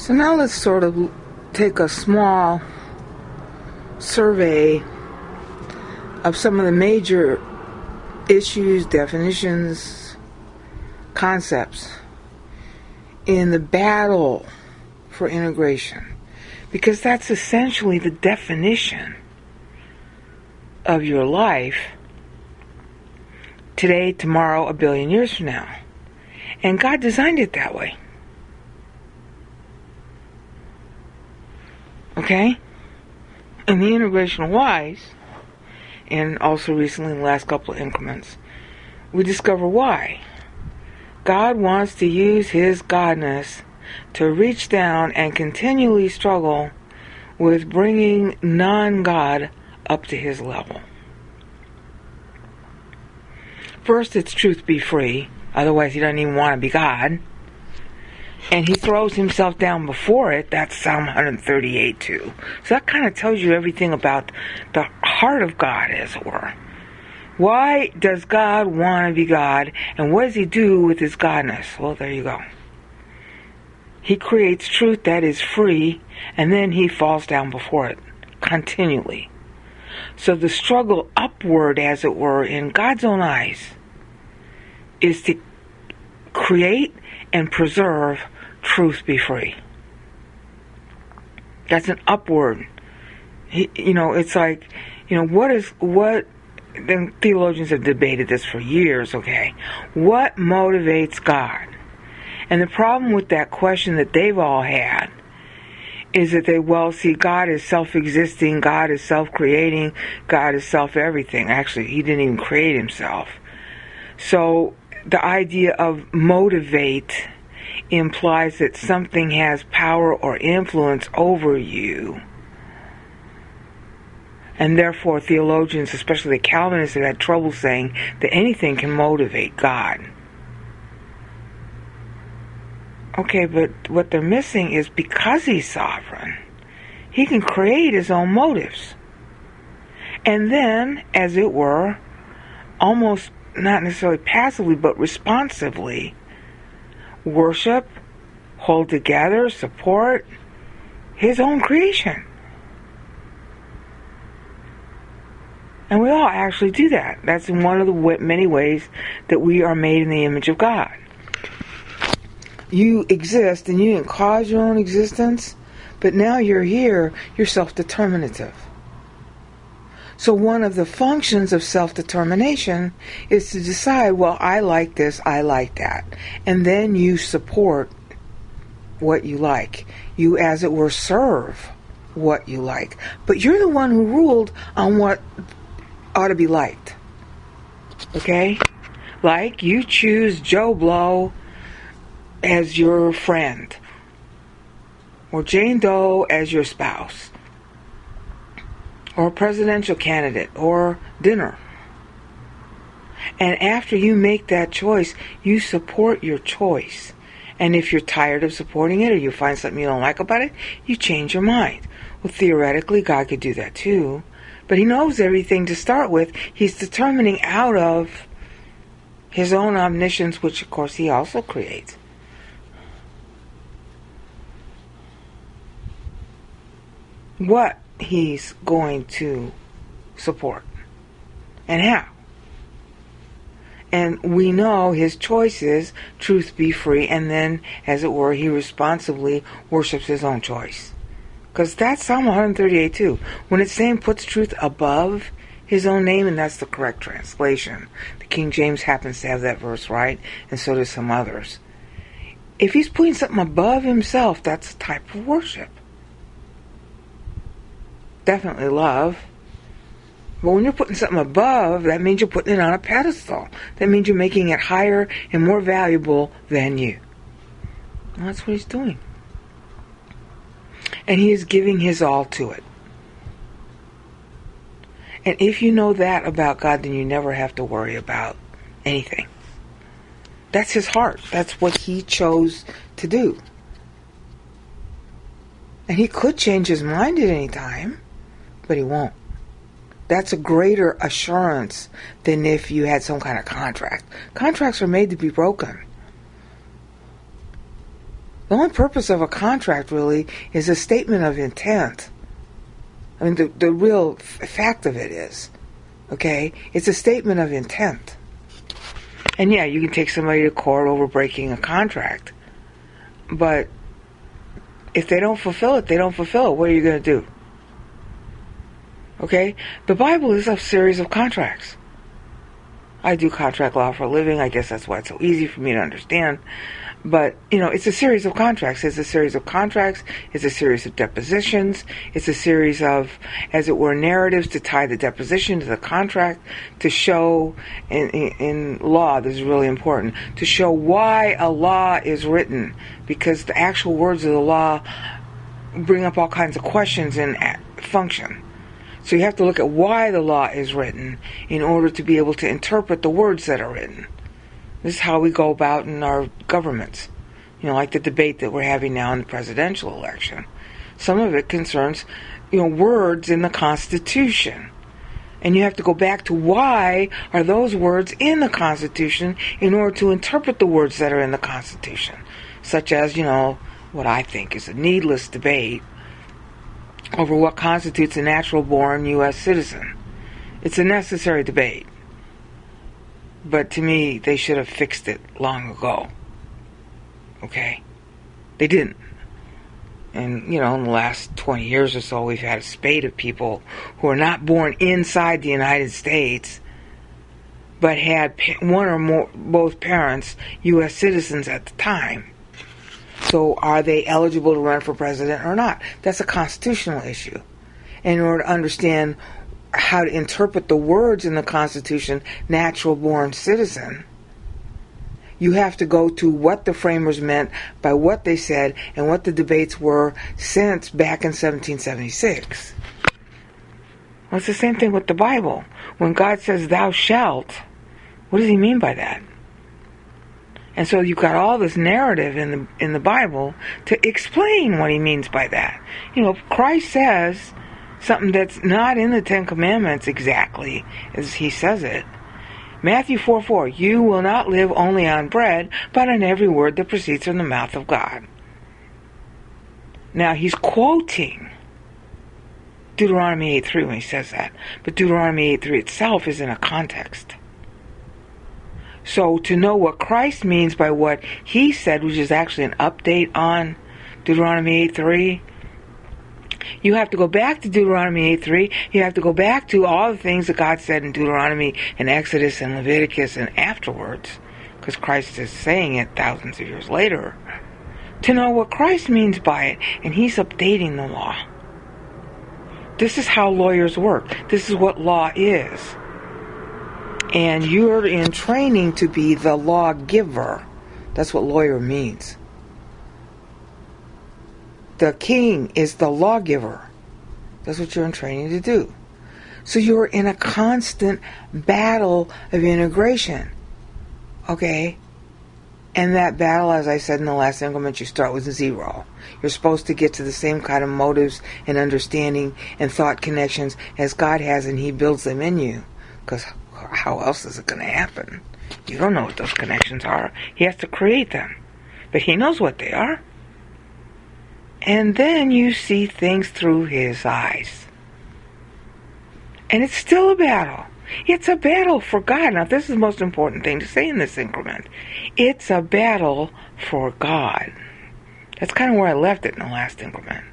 So now let's sort of take a small survey of some of the major issues, definitions, concepts in the battle for integration, because that's essentially the definition of your life today, tomorrow, 1 billion years from now. And God designed it that way. Okay? In the Integration Whys, and also recently in the last couple of increments, we discover why. God wants to use His Godness to reach down and continually struggle with bringing non-God up to His level. First, it's truth be free. Otherwise, He doesn't even want to be God. And He throws Himself down before it. That's Psalm 138 too. So that kind of tells you everything about the heart of God, as it were. Why does God want to be God? And what does He do with His Godness? Well, there you go. He creates truth that is free, and then He falls down before it continually. So the struggle upward, as it were, in God's own eyes, is to create and preserve truth be free. That's an upward. It's like, then theologians have debated this for years, okay? What motivates God? And the problem with that question that they've all had is that God is self-existing, God is self-creating, God is self-everything. Actually, He didn't even create Himself. So the idea of motivate implies that something has power or influence over you. And therefore, theologians, especially the Calvinists, have had trouble saying that anything can motivate God. Okay, but what they're missing is because He's sovereign, He can create His own motives. And then, as it were, almost not necessarily passively, but responsively, worship, hold together, support His own creation. And we all actually do that. That's one of the many ways that we are made in the image of God. You exist, and you didn't cause your own existence, but now you're here, you're self-determinative. So one of the functions of self-determination is to decide, well, I like this, I like that. And then you support what you like. You, as it were, serve what you like. But you're the one who ruled on what ought to be liked. Okay? Like, you choose Joe Blow as your friend, or Jane Doe as your spouse, or a presidential candidate, or dinner. And after you make that choice, you support your choice. And if you're tired of supporting it, or you find something you don't like about it, you change your mind. Well, theoretically, God could do that too. But He knows everything to start with. He's determining out of His own omniscience, which of course He also creates. What He's going to support and how. And we know His choice is truth be free, and then, as it were, He responsibly worships His own choice. Because that's Psalm 138 too. When it's saying puts truth above His own name, and that's the correct translation. The King James happens to have that verse right, and so do some others. If He's putting something above Himself, that's a type of worship. Definitely love. But when you're putting something above, that means you're putting it on a pedestal. That means you're making it higher and more valuable than you. And that's what He's doing. And He is giving His all to it. And if you know that about God, then you never have to worry about anything. That's His heart. That's what He chose to do. And He could change His mind at any time, but He won't. That's a greater assurance than if you had some kind of contract. Contracts are made to be broken. The only purpose of a contract, really, is a statement of intent. I mean, the real fact of it is, okay, it's a statement of intent. And yeah, you can take somebody to court over breaking a contract, but if they don't fulfill it, they don't fulfill it. What are you going to do? Okay? The Bible is a series of contracts. I do contract law for a living. I guess that's why it's so easy for me to understand. But, you know, it's a series of contracts. It's a series of contracts. It's a series of depositions. It's a series of, as it were, narratives to tie the deposition to the contract, to show, in law, this is really important, to show why a law is written. Because the actual words of the law bring up all kinds of questions and function. So you have to look at why the law is written in order to be able to interpret the words that are written. This is how we go about in our governments. You know, like the debate that we're having now in the presidential election. Some of it concerns, you know, words in the Constitution. And you have to go back to why are those words in the Constitution in order to interpret the words that are in the Constitution. Such as, you know, what I think is a needless debate over what constitutes a natural-born U.S. citizen. It's a necessary debate. But to me, they should have fixed it long ago. Okay? They didn't. And, you know, in the last 20 years or so, we've had a spate of people who are not born inside the United States, but had one or more, both parents, U.S. citizens at the time. So are they eligible to run for president or not? That's a constitutional issue. And in order to understand how to interpret the words in the Constitution, natural-born citizen, you have to go to what the framers meant by what they said and what the debates were since back in 1776. Well, it's the same thing with the Bible. When God says, thou shalt, what does he mean by that? And so you've got all this narrative in the Bible to explain what he means by that. You know, Christ says something that's not in the Ten Commandments exactly as he says it. Matthew 4:4, you will not live only on bread, but on every word that proceeds from the mouth of God. Now, he's quoting Deuteronomy 8:3 when he says that. But Deuteronomy 8:3 itself is in a context. So to know what Christ means by what he said, which is actually an update on Deuteronomy 8:3, you have to go back to Deuteronomy 8:3. You have to go back to all the things that God said in Deuteronomy and Exodus and Leviticus and afterwards, because Christ is saying it thousands of years later, to know what Christ means by it. And he's updating the law. This is how lawyers work. This is what law is. And you're in training to be the lawgiver. That's what lawyer means. The king is the lawgiver. That's what you're in training to do. So you're in a constant battle of integration. Okay? And that battle, as I said in the last increment, you start with 0. You're supposed to get to the same kind of motives and understanding and thought connections as God has, and he builds them in you. Because how else is it going to happen? You don't know what those connections are. He has to create them. But he knows what they are. And then you see things through his eyes. And it's still a battle. It's a battle for God. Now, this is the most important thing to say in this increment. It's a battle for God. That's kind of where I left it in the last increment.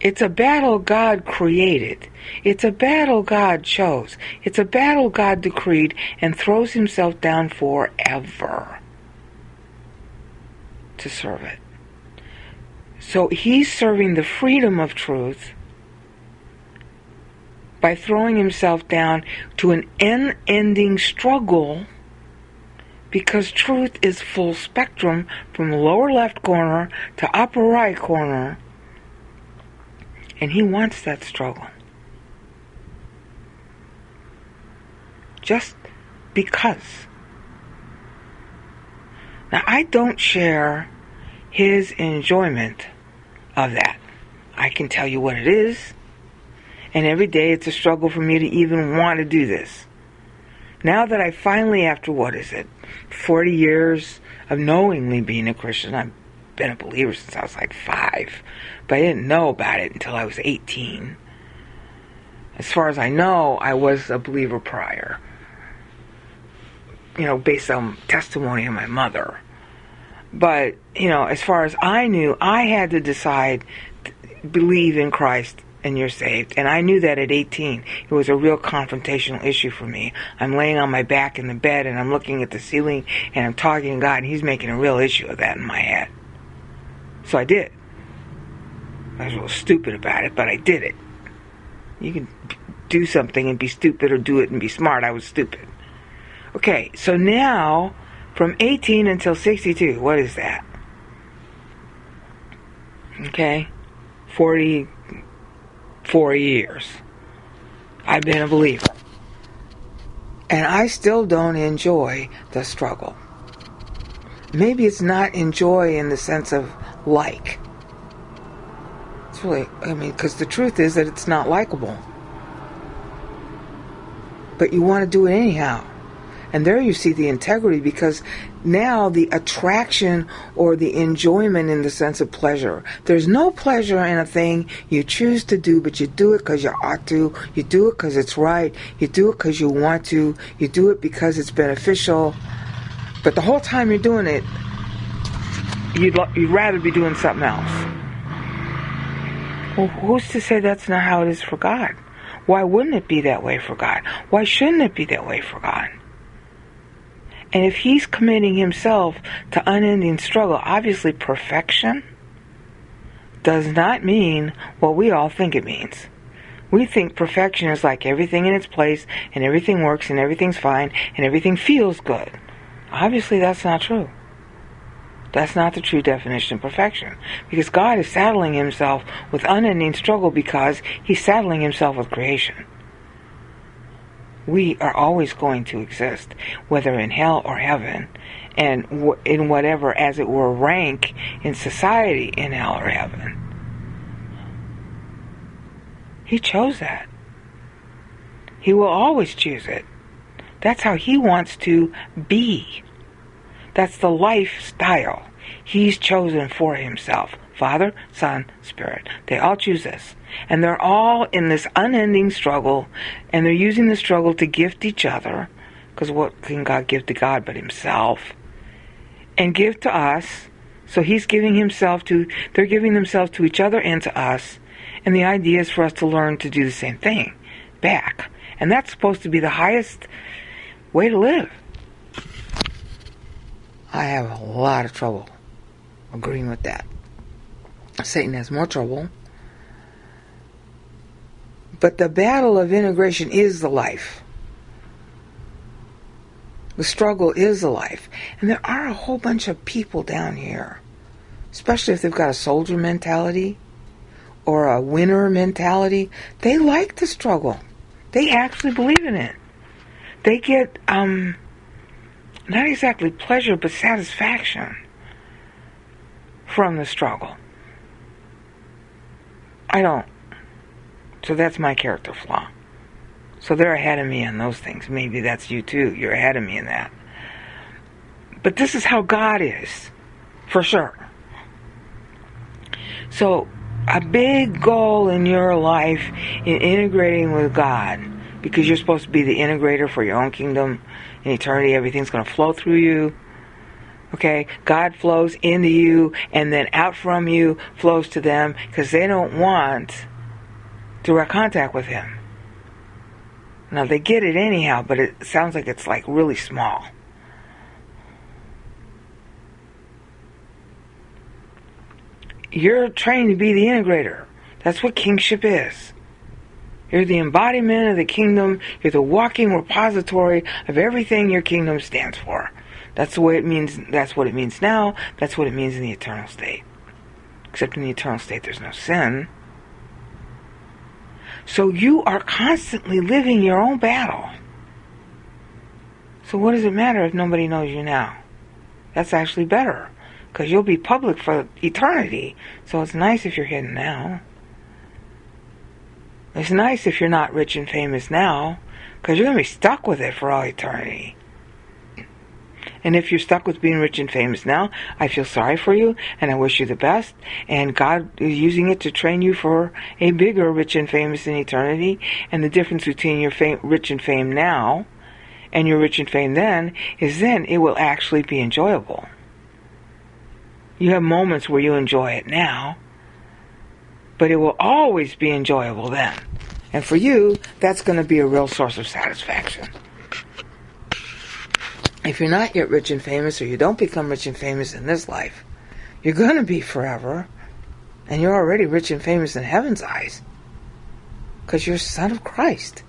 It's a battle God created. It's a battle God chose. It's a battle God decreed and throws himself down forever to serve it. So he's serving the freedom of truth by throwing himself down to an unending struggle, because truth is full spectrum from lower left corner to upper right corner, and he wants that struggle. Just because. Now, I don't share his enjoyment of that. I can tell you what it is, and every day it's a struggle for me to even want to do this. Now that I finally, after 40 years of knowingly being a Christian, I'm been a believer since I was like 5, but I didn't know about it until I was 18. As far as I know, I was a believer prior. You know, based on testimony of my mother. But, you know, as far as I knew, I had to decide to believe in Christ and you're saved. And I knew that at 18. It was a real confrontational issue for me. I'm laying on my back in the bed and I'm looking at the ceiling and I'm talking to God and he's making a real issue of that in my head. So I did. I was a little stupid about it, but I did it. You can do something and be stupid or do it and be smart. I was stupid. Okay, so now, from 18 until 62, what is that? Okay, 44 years. I've been a believer. And I still don't enjoy the struggle. Maybe it's not enjoy in the sense of like. It's really, I mean, because the truth is that it's not likable. But you want to do it anyhow. And there you see the integrity, because now the attraction or the enjoyment in the sense of pleasure. There's no pleasure in a thing you choose to do, but you do it because you ought to. You do it because it's right. You do it because you want to. You do it because it's beneficial. But the whole time you're doing it, you'd rather be doing something else. Well, who's to say that's not how it is for God? Why wouldn't it be that way for God? Why shouldn't it be that way for God? And if he's committing himself to unending struggle, obviously perfection does not mean what we all think it means. We think perfection is like everything in its place, and everything works, and everything's fine, and everything feels good. Obviously that's not true. That's not the true definition of perfection. Because God is saddling himself with unending struggle because he's saddling himself with creation. We are always going to exist, whether in hell or heaven, and in whatever, as it were, rank in society in hell or heaven. He chose that. He will always choose it. That's how he wants to be. That's the lifestyle he's chosen for himself. Father, Son, Spirit. They all choose this. And they're all in this unending struggle, and they're using the struggle to gift each other, because what can God give to God but himself? And give to us, so he's giving himself to, they're giving themselves to each other and to us, and the idea is for us to learn to do the same thing back. And that's supposed to be the highest way to live. I have a lot of trouble agreeing with that. Satan has more trouble. But the battle of integration is the life. The struggle is the life. And there are a whole bunch of people down here, especially if they've got a soldier mentality or a winner mentality. They like the struggle. They actually believe in it. They get not exactly pleasure, but satisfaction from the struggle. I don't. So that's my character flaw. So they're ahead of me in those things. Maybe that's you too. You're ahead of me in that. But this is how God is, for sure. So a big goal in your life in integrating with God, because you're supposed to be the integrator for your own kingdom in eternity. Everything's going to flow through you. Okay, God flows into you and then out from you flows to them, because they don't want direct contact with him. Now they get it anyhow, but it sounds like it's like really small. You're trained to be the integrator. That's what kingship is. You're the embodiment of the kingdom. You're the walking repository of everything your kingdom stands for. That's the way it means. That's what it means now. That's what it means in the eternal state. Except in the eternal state, there's no sin. So you are constantly living your own battle. So what does it matter if nobody knows you now? That's actually better, because you'll be public for eternity. So it's nice if you're hidden now. It's nice if you're not rich and famous now, because you're going to be stuck with it for all eternity. And if you're stuck with being rich and famous now, I feel sorry for you, and I wish you the best. And God is using it to train you for a bigger rich and famous in eternity. And the difference between your rich and fame now and your rich and fame then is then it will actually be enjoyable. You have moments where you enjoy it now, but it will always be enjoyable then. And for you, that's going to be a real source of satisfaction. If you're not yet rich and famous, or you don't become rich and famous in this life, you're going to be forever, and you're already rich and famous in heaven's eyes, because you're a son of Christ.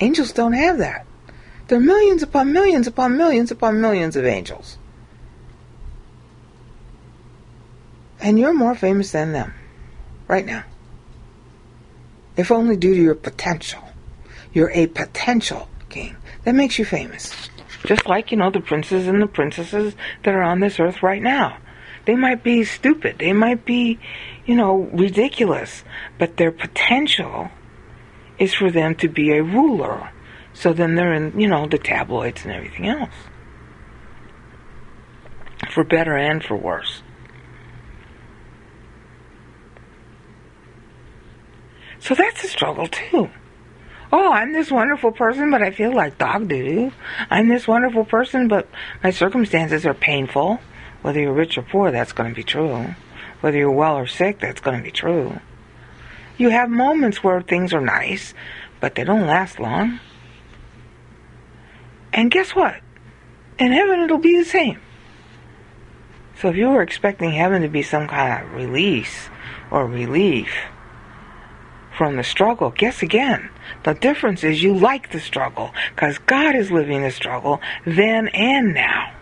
Angels don't have that. There are millions upon millions upon millions upon millions of angels. And you're more famous than them right now. If only due to your potential. You're a potential king. That makes you famous. Just like, the princes and the princesses that are on this earth right now. They might be stupid. They might be, ridiculous. But their potential is for them to be a ruler. So then they're in, the tabloids and everything else. For better and for worse. So that's a struggle too. Oh, I'm this wonderful person, but I feel like dog doo-doo. I'm this wonderful person, but my circumstances are painful. Whether you're rich or poor, that's going to be true. Whether you're well or sick, that's going to be true. You have moments where things are nice, but they don't last long. And guess what? In heaven, it'll be the same. So if you were expecting heaven to be some kind of release or relief from the struggle, guess again. The difference is you like the struggle, because God is living the struggle then and now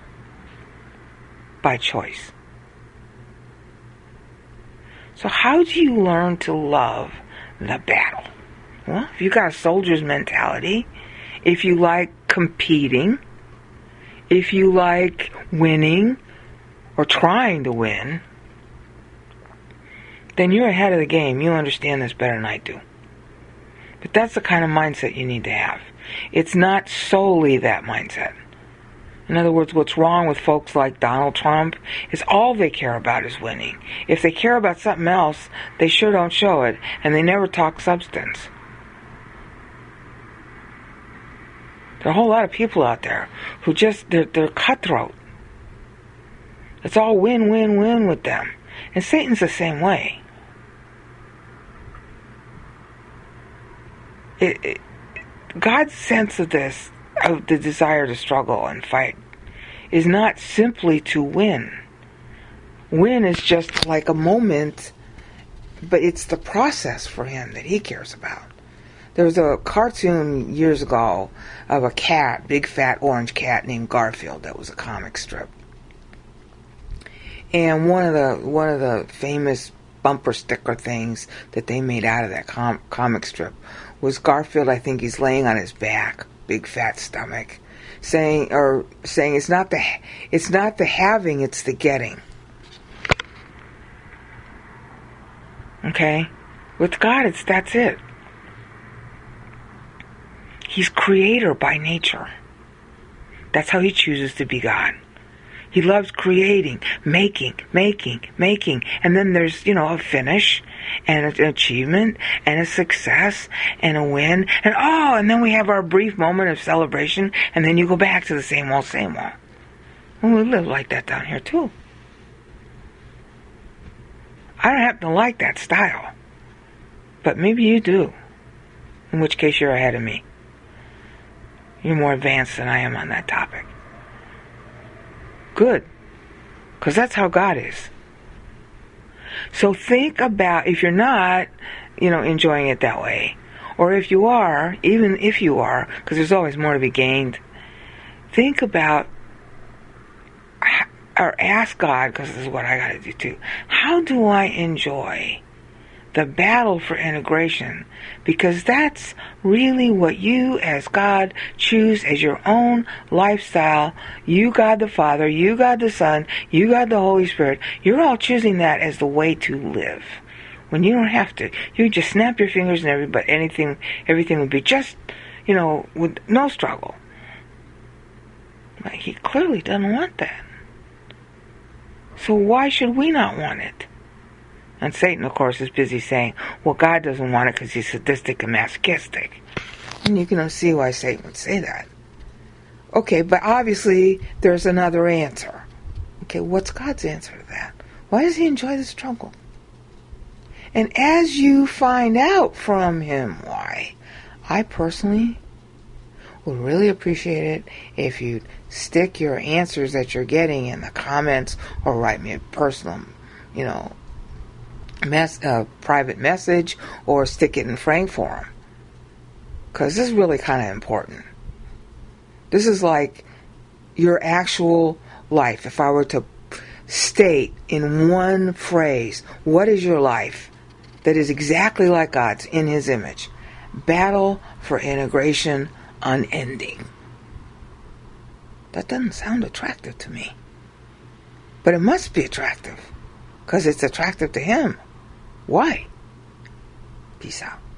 by choice. So how do you learn to love the battle? Well, if you got a soldier's mentality, if you like competing, if you like winning or trying to win, then you're ahead of the game. You understand this better than I do. But that's the kind of mindset you need to have. It's not solely that mindset. In other words, what's wrong with folks like Donald Trump is all they care about is winning. If they care about something else, they sure don't show it, and they never talk substance. There are a whole lot of people out there who just, they're cutthroat. It's all win, win, win with them. And Satan's the same way. God's sense of this, of the desire to struggle and fight, is not simply to win. Win is just like a moment, but it's the process for him that he cares about. There was a cartoon years ago of a cat, big fat orange cat named Garfield, that was a comic strip. And one of the famous bumper sticker things that they made out of that comic strip was Garfield. I think he's laying on his back, big fat stomach, saying it's not the having, it's the getting. Okay, with God, that's it. He's creator by nature. That's how he chooses to be God. He loves creating, making. And then there's, a finish and an achievement and a success and a win. And then we have our brief moment of celebration, and then you go back to the same old. And we live like that down here too. I don't happen to like that style. But maybe you do. In which case you're ahead of me. You're more advanced than I am on that topic. Good, because that's how God is. So think about, if you're not, enjoying it that way, or if you are, even if you are, because there's always more to be gained, think about, or ask God, because this is what I got to do too, how do I enjoy the battle for integration? Because that's really what you as God choose as your own lifestyle. You, God the Father, you, God the Son, you, God the Holy Spirit, you're all choosing that as the way to live. when you don't have to. You just snap your fingers and everything would be just, you know, with no struggle. Like, he clearly doesn't want that. So why should we not want it? And Satan, of course, is busy saying, well, God doesn't want it because he's sadistic and masochistic. And you can see why Satan would say that. Okay, but obviously there's another answer. Okay, what's God's answer to that? Why does he enjoy the struggle? And as you find out from him why, I personally would really appreciate it if you'd stick your answers that you're getting in the comments or write me a personal, you know, private message, or stick it in Frame Forum. Because this is really kind of important. This is like your actual life. If I were to state in one phrase, what is your life that is exactly like God's in his image? Battle for integration unending. That doesn't sound attractive to me. But it must be attractive, because it's attractive to him. Why? Peace out.